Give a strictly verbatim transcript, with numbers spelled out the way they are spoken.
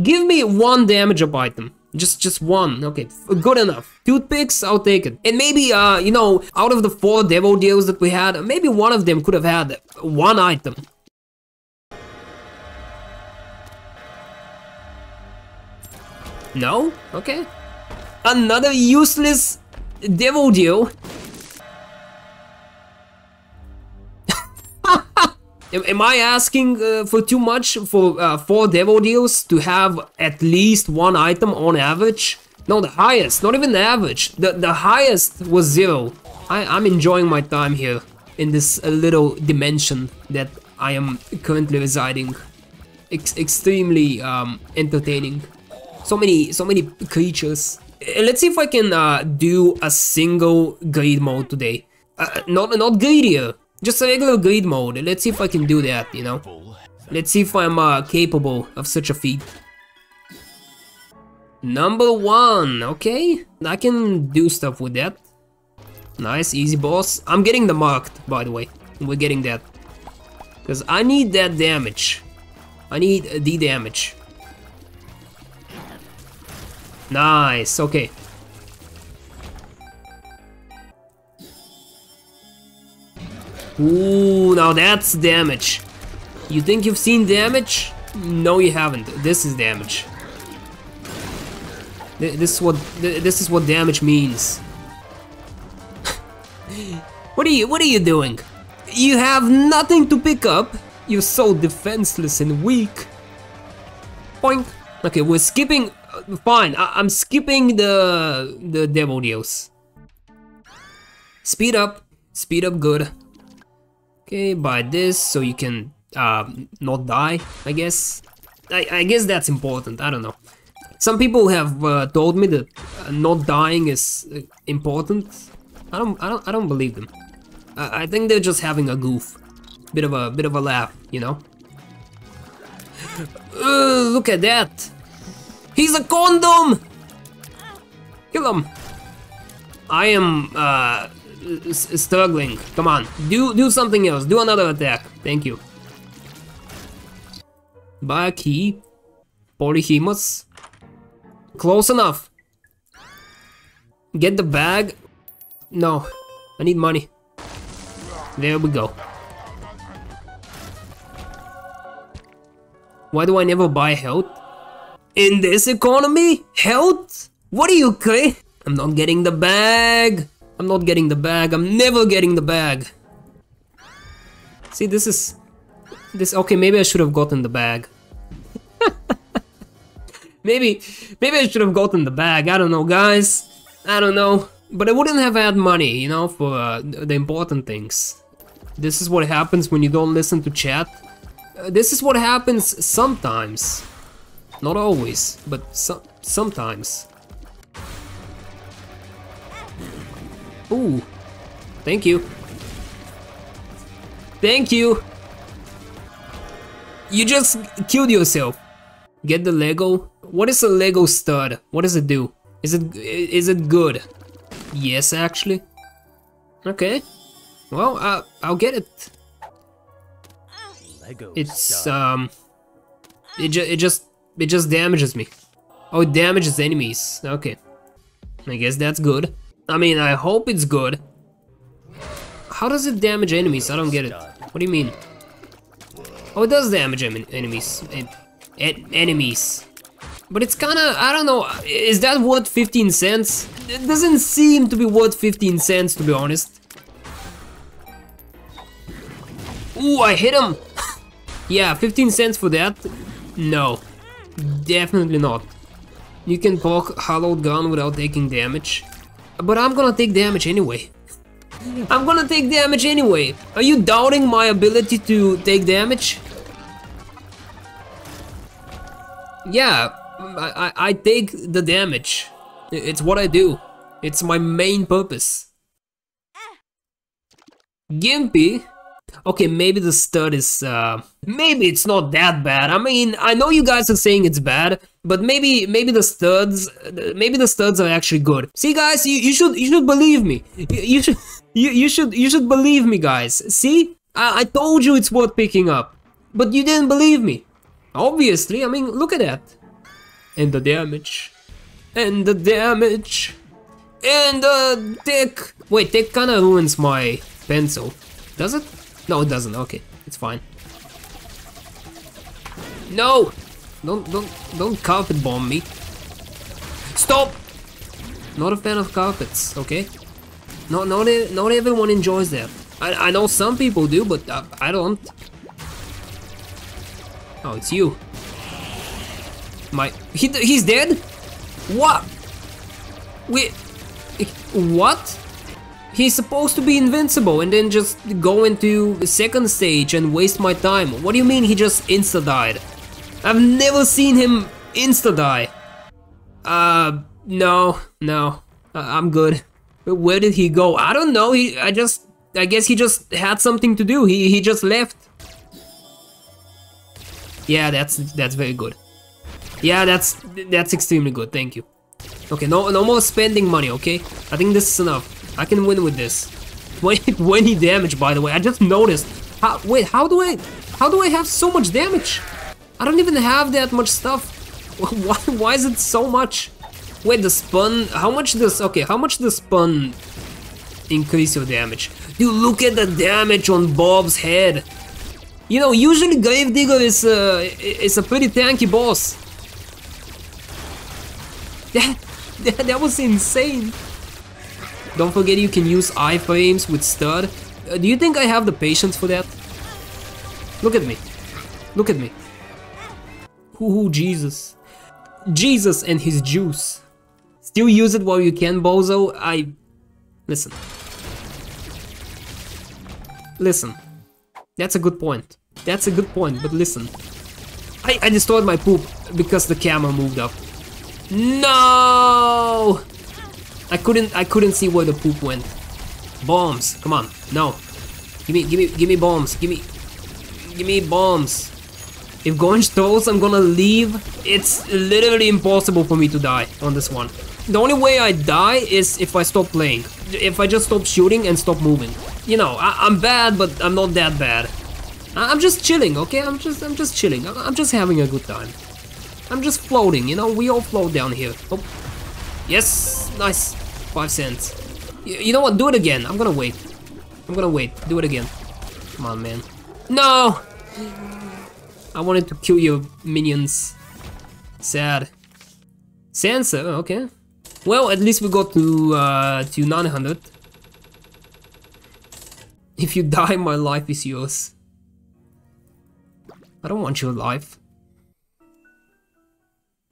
Give me one damageable item. Just just one. Okay, good enough. Toothpicks, I'll take it. And maybe, uh, you know, out of the four devil deals that we had, maybe one of them could have had one item. No? Okay. Another useless devil deal. Am I asking uh, for too much for uh, four devil deals to have at least one item on average? No, the highest, not even the average. The, the highest was zero. I, I'm enjoying my time here in this uh, little dimension that I am currently residing. Ex extremely um, entertaining. So many, so many creatures. Let's see if I can uh, do a single greed mode today. Uh, not, not greedier. Just a regular greed mode. Let's see if I can do that, you know. Let's see if I'm uh, capable of such a feat. Number one, okay. I can do stuff with that. Nice, easy boss. I'm getting the marked, by the way. We're getting that. Because I need that damage. I need the damage. Nice, okay. Ooh, now that's damage. You think you've seen damage? No, you haven't. This is damage. This is what this is what damage means. What are you What are you doing? You have nothing to pick up. You're so defenseless and weak. Boink. Okay, we're skipping. Fine, I I'm skipping the the devil deals. Speed up. Speed up. Good. Okay, buy this so you can uh, not die, I guess. I, I guess that's important, I don't know. Some people have uh, told me that uh, not dying is uh, important. I don't, I don't, I don't believe them. I, I think they're just having a goof, bit of a, bit of a laugh, you know. Uh, look at that! He's a condom. Kill him. I am. Uh, Struggling. Come on, do do something else. Do another attack. Thank you. Buy a key. Polyhemus. Close enough. Get the bag. No, I need money. There we go. Why do I never buy health? In this economy, health? What are you crazy? I'm not getting the bag. I'm not getting the bag. I'm never getting the bag. See, this is... this. Okay, maybe I should have gotten the bag. maybe maybe I should have gotten the bag. I don't know, guys. I don't know. But I wouldn't have had money, you know, for uh, the important things. This is what happens when you don't listen to chat. Uh, this is what happens sometimes. Not always, but so sometimes. Ooh, thank you. Thank you. You just killed yourself. Get the Lego. What is a Lego stud? What does it do? Is it is it good? Yes, actually. Okay. Well, uh, I'll get it. Lego it's um. It just it just it just damages me. Oh, it damages enemies. Okay. I guess that's good. I mean, I hope it's good. How does it damage enemies? I don't get it. What do you mean? Oh, it does damage en enemies. En en enemies. But it's kinda, I don't know, is that worth fifteen cents? It doesn't seem to be worth fifteen cents, to be honest. Ooh, I hit him! Yeah, fifteen cents for that? No. Definitely not. You can poke hollowed gun without taking damage. But I'm gonna take damage anyway. I'm gonna take damage anyway. Are you doubting my ability to take damage? Yeah, I, I, I take the damage. It's what I do. It's my main purpose. Gimpy? Okay, maybe the stud is... Uh, maybe it's not that bad. I mean, I know you guys are saying it's bad, but maybe maybe the studs... Maybe the studs are actually good. See, guys, you, you should you should believe me. You, you should you, you should you should believe me, guys. See? I, I told you it's worth picking up. But you didn't believe me. Obviously, I mean, look at that. and the damage, and the damage, and the tick. Wait, tick kind of ruins my pencil. Does it? No, it doesn't. Okay, it's fine. No, don't don't don't carpet bomb me. Stop. Not a fan of carpets. Okay. Not not not everyone enjoys that. I I know some people do, but I, I don't. Oh, it's you. My he he's dead. What? Wait. What? He's supposed to be invincible and then just go into the second stage and waste my time. What do you mean he just insta-died? I've never seen him insta-die. Uh, no, no, I I'm good. Where did he go? I don't know, he, I just, I guess he just had something to do, he, he just left. Yeah, that's, that's very good. Yeah, that's, that's extremely good, thank you. Okay, no, no more spending money, okay? I think this is enough. I can win with this. twenty, twenty damage, by the way. I just noticed. How, wait, how do I... How do I have so much damage? I don't even have that much stuff. Why, why is it so much? Wait, the spun... How much does... Okay, how much does spun increase your damage? Dude, look at the damage on Bob's head. You know, usually Gravedigger is a, is a pretty tanky boss. That, that, that was insane. Don't forget you can use iframes with stud. Uh, do you think I have the patience for that? Look at me. Look at me. Hoo-hoo, Jesus. Jesus and his juice. Still use it while you can, bozo. I... Listen. Listen. That's a good point. That's a good point, but listen. I, I destroyed my poop because the camera moved up. No! I couldn't, I couldn't see where the poop went. Bombs, come on, no. Give me, give me, give me bombs, give me, give me bombs. If Gorange throws, I'm gonna leave. It's literally impossible for me to die on this one. The only way I die is if I stop playing. If I just stop shooting and stop moving. You know, I, I'm bad, but I'm not that bad. I, I'm just chilling, okay? I'm just, I'm just chilling. I, I'm just having a good time. I'm just floating, you know? We all float down here. Oh. Yes, nice. Five cents. You, you know what? Do it again. I'm gonna wait. I'm gonna wait. Do it again. Come on, man. No! I wanted to kill your minions. Sad. Sansa, okay. Well, at least we got to uh, to nine hundred. If you die, my life is yours. I don't want your life.